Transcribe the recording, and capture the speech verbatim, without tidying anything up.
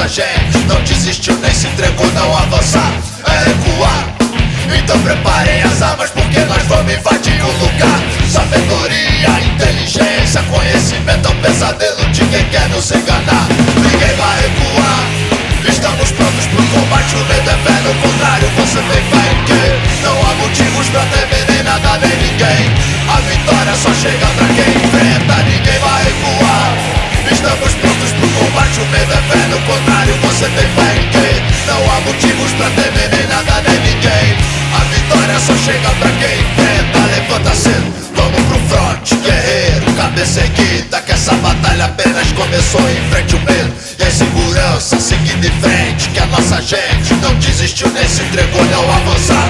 nossa gente não desistiu nem se entregou. Não avançar é recuar. Então preparem as armas porque nós vamos invadir o lugar. Sabedoria, inteligência, conhecimento é um pesadelo de quem quer nos enganar. Ninguém vai recuar. Estamos prontos pro combate, o medo é velho. O contrário, você vem vai em quê? Não há motivos pra temer nem nada nem ninguém. A vitória só chega pra quem enfrenta. Ninguém vai recuar. Estamos prontos pro combate, o medo é velho. O contrário, você vem vai em quê? Não há motivos pra temer nem nada nem ninguém. A vitória só chega pra quem enfrenta. Levanta cedo, vamos pro front, guerreiro. Cabeça erguida, que essa batalha apenas começou. Em frente o medo e a insegurança. Seguindo em frente, que a nossa gente não desistiu nem se entregou. Não avançar